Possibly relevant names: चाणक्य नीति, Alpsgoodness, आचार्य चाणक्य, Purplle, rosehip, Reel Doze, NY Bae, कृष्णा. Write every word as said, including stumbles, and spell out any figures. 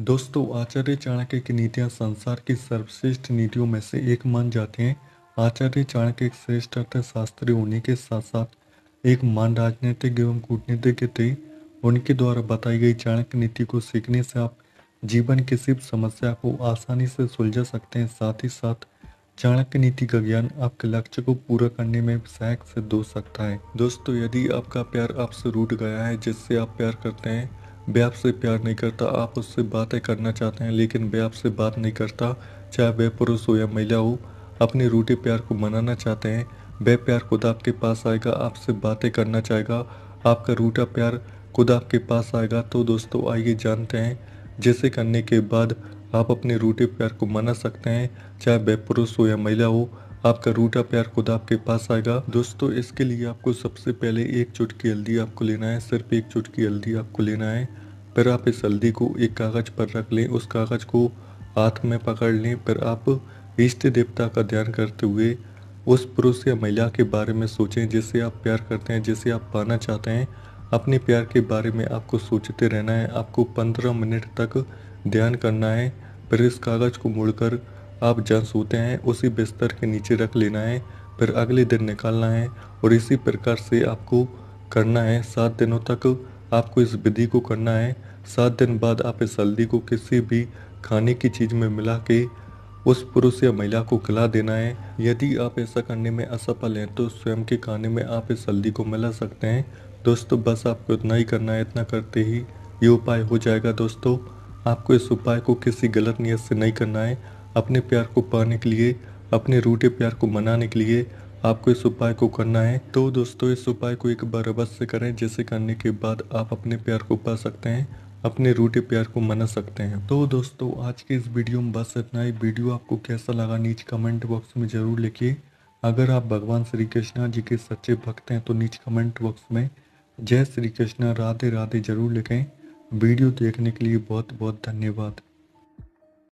दोस्तों, आचार्य चाणक्य की नीतियाँ संसार की सर्वश्रेष्ठ नीतियों में से एक मान जाते हैं। आचार्य चाणक्य एक श्रेष्ठ अर्थशास्त्री होने के साथ साथ एक महान राजनीतिक एवं कूटनीतिज्ञ थे। उनके द्वारा बताई गई चाणक्य नीति को सीखने से आप जीवन की किसी समस्या को आसानी से सुलझा सकते हैं। साथ ही साथ चाणक्य नीति का ज्ञान आपके लक्ष्य को पूरा करने में सहायक सिद्ध हो सकता है। दोस्तों, यदि आपका प्यार आपसे रूठ गया है, जिससे आप प्यार करते हैं, वह आपसे प्यार नहीं करता, आप उससे बातें करना चाहते हैं लेकिन वह आपसे बात नहीं करता, चाहे वह पुरुष हो या महिला हो, अपने रूठे प्यार को मनाना चाहते हैं, वह प्यार खुद आपके पास आएगा, आपसे बातें करना चाहेगा, आपका रूठा प्यार खुद आपके पास आएगा। तो दोस्तों, आइए जानते हैं जैसे करने के बाद आप अपने रूठे प्यार को मना सकते हैं, चाहे वह पुरुष हो या महिला हो, आपका रूठा प्यार खुद आपके पास आएगा। दोस्तों, इसके लिए आपको सबसे पहले एक चुटकी हल्दी आपको लेना है, सिर्फ एक चुटकी हल्दी आपको लेना है। फिर आप इस हल्दी को एक कागज़ पर रख लें, उस कागज़ को हाथ में पकड़ लें। फिर आप इष्ट देवता का ध्यान करते हुए उस पुरुष या महिला के बारे में सोचें जिससे आप प्यार करते हैं, जिसे आप पाना चाहते हैं। अपने प्यार के बारे में आपको सोचते रहना है, आपको पंद्रह मिनट तक ध्यान करना है। फिर इस कागज़ को मुड़कर आप जहाँ सोते हैं उसी बिस्तर के नीचे रख लेना है। फिर अगले दिन निकालना है और इसी प्रकार से आपको करना है। सात दिनों तक आपको इस विधि को करना है। सात दिन बाद आप इस हल्दी को किसी भी खाने की चीज़ में मिला के उस पुरुष या महिला को खिला देना है। यदि आप ऐसा करने में असफल हैं तो स्वयं के खाने में आप इस हल्दी को मिला सकते हैं। दोस्तों, बस आपको इतना ही करना है, इतना करते ही ये उपाय हो जाएगा। दोस्तों, आपको इस उपाय को किसी गलत नीयत से नहीं करना है। अपने प्यार को पाने के लिए, अपने रूठे प्यार को मनाने के लिए आपको इस उपाय को करना है। तो दोस्तों, इस उपाय को एक बार अवश्य करें, जैसे करने के बाद आप अपने प्यार को पा सकते हैं, अपने रूठे प्यार को मना सकते हैं। तो दोस्तों, आज के इस वीडियो में बस इतना ही। वीडियो आपको कैसा लगा नीचे कमेंट बॉक्स में ज़रूर लिखिए। अगर आप भगवान श्री कृष्णा जी के सच्चे भक्त हैं तो नीचे कमेंट बॉक्स में जय श्री कृष्णा राधे राधे ज़रूर लिखें। वीडियो देखने के लिए बहुत बहुत धन्यवाद।